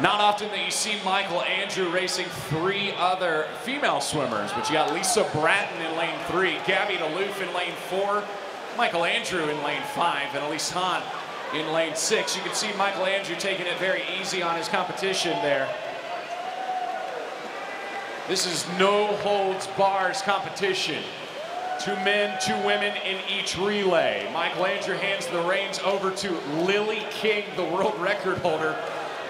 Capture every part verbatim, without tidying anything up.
Not often that you see Michael Andrew racing three other female swimmers, but you got Lisa Bratton in lane three, Gabby DeLoof in lane four, Michael Andrew in lane five, and Elise Hahn in lane six. You can see Michael Andrew taking it very easy on his competition there. This is no holds bars competition. Two men, two women in each relay. Michael Andrew hands the reins over to Lilly King, the world record holder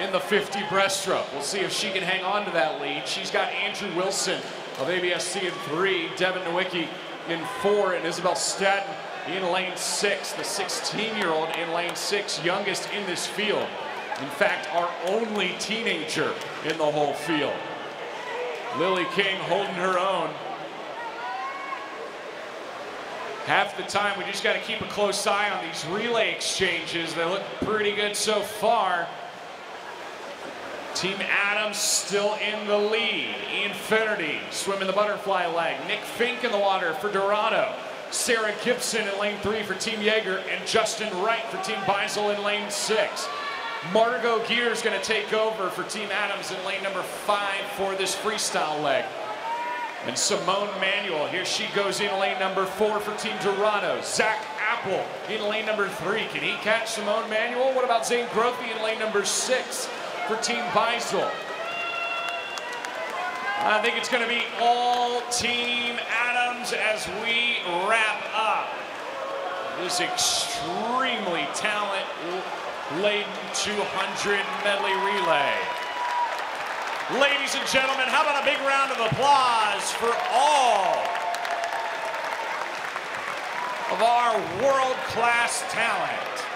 in the fifty breaststroke. We'll see if she can hang on to that lead. She's got Andrew Wilson of A B S C in three, Devin Nowicki in four, and Isabel Stadden in lane six, the sixteen-year-old in lane six, youngest in this field. In fact, our only teenager in the whole field. Lilly King holding her own. Half the time, we just got to keep a close eye on these relay exchanges. They look pretty good so far. Team Adams still in the lead. Ian Finnerty swimming the butterfly leg. Nick Fink in the water for Dorado. Sarah Gibson in lane three for Team Yeager, and Justin Wright for Team Beisel in lane six. Margo Geer is going to take over for Team Adams in lane number five for this freestyle leg. And Simone Manuel, here she goes in lane number four for Team Dorado. Zach Apple in lane number three. Can he catch Simone Manuel? What about Zane Grothby in lane number six for Team Beisel? I think it's going to be all Team Adams as we wrap up this extremely talent-laden two hundred medley relay. Ladies and gentlemen, how about a big round of applause for all of our world-class talent.